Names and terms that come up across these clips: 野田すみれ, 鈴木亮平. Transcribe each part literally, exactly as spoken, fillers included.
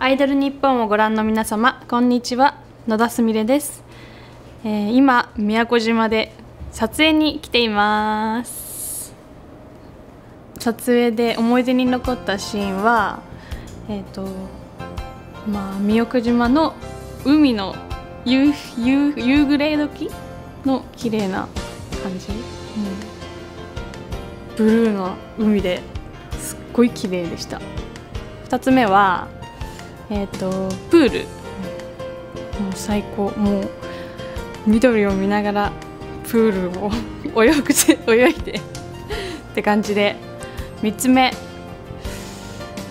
アイドル日本をご覧の皆様、こんにちは。野田すみれです、えー、今宮古島で撮影に来ています。撮影で思い出に残ったシーンは、えーとまあ、宮古島の海の夕、夕、夕暮れ時の綺麗な感じ、うん、ブルーの海ですっごい綺麗でした。ふたつめはえーと、プール、もう最高、もう緑を見ながらプールを泳ぐ泳いでって感じで、みっつめ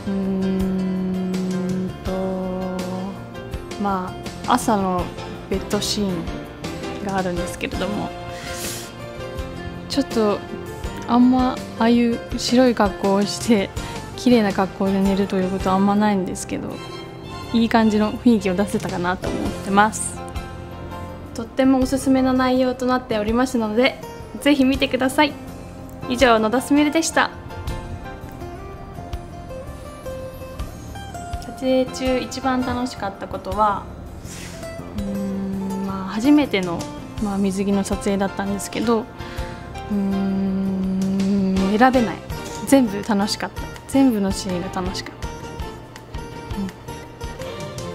うーんとまあ朝のベッドシーンがあるんですけれども、ちょっとあんまああいう白い格好をして綺麗な格好で寝るということはあんまないんですけど、いい感じの雰囲気を出せたかなと思ってます。とってもおすすめの内容となっておりますので、ぜひ見てください。以上、野田すみれでした。撮影中一番楽しかったことはうーん、まあ、初めての、まあ、水着の撮影だったんですけど、うーん選べない、全部楽しかった、全部のシーンが楽しかった。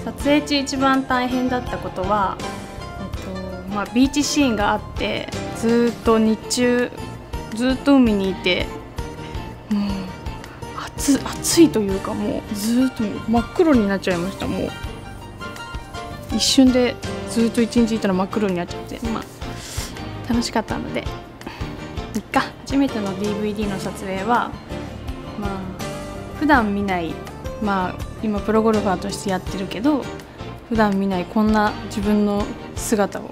撮影中一番大変だったことは、えっとまあ、ビーチシーンがあって、ずっと日中ずっと海にいて、もう 暑, 暑いというか、もうずっと真っ黒になっちゃいました。もう一瞬でずっと一日いたら真っ黒になっちゃって、まあ、楽しかったのでいっか。初めての ディーブイディー の撮影は、まあ、普段見ない、まあ今プロゴルファーとしてやってるけど、普段見ないこんな自分の姿を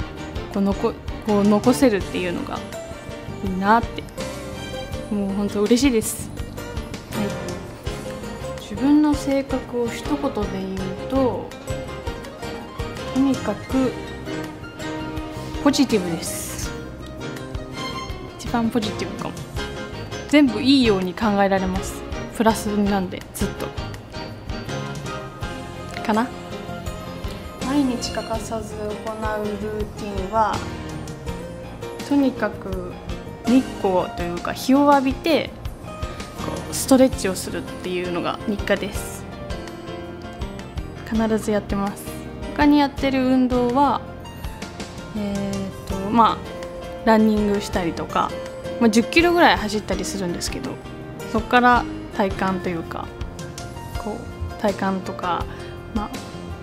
こう 残, こう残せるっていうのがいいなって、もう本当嬉しいです、はい、自分の性格を一言で言うと、とにかくポジティブです。一番ポジティブかも。全部いいように考えられます。プラスなんでずっとかな。毎日欠かさず行うルーティンは、とにかく日光というか日を浴びてこうストレッチをするっていうのが日課です。必ずやってます。他にやってる運動はえーとまあランニングしたりとか、まあ、じゅっキロぐらい走ったりするんですけど、そこから体幹というかこう体幹とか、まあ、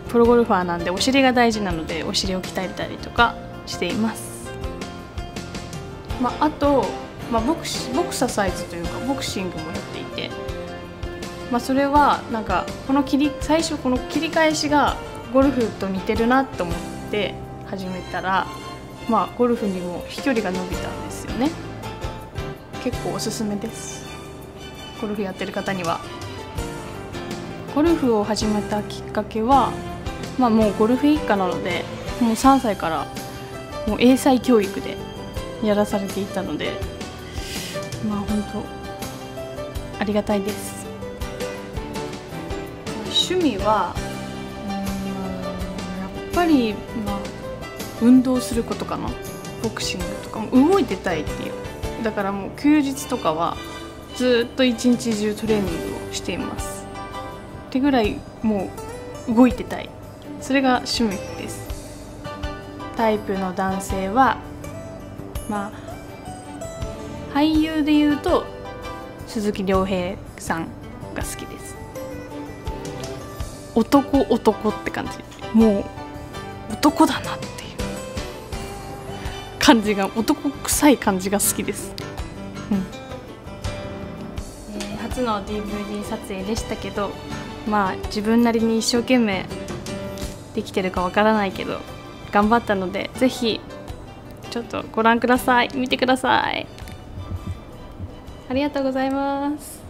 プロゴルファーなんでお尻が大事なので、お尻を鍛えたりとかしています。まあ、あと、まあ、ボクシ、ボクササイズというかボクシングもやっていて、まあ、それはなんかこの切り最初この切り返しがゴルフと似てるなと思って始めたら、まあ、ゴルフにも飛距離が伸びたんですよね。結構おすすめです、ゴルフやってる方には。ゴルフを始めたきっかけは、まあ、もうゴルフ一家なので、もうさんさいからもう英才教育でやらされていたので、まあ本当ありがたいです。趣味はやっぱり、まあ、運動することかな。ボクシングとかも動いてたいっていう、だからもう休日とかはずっと一日中トレーニングをしています。ってぐらいもう動いてたい、それが趣味です。タイプの男性は、まあ、俳優でいうと鈴木亮平さんが好きです。男男って感じ、もう男だなっていう感じが、男臭い感じが好きです、うんえー、初の ディーブイディー 撮影でしたけど、まあ自分なりに一生懸命できてるかわからないけど頑張ったので、ぜひちょっとご覧ください。見てください。ありがとうございます。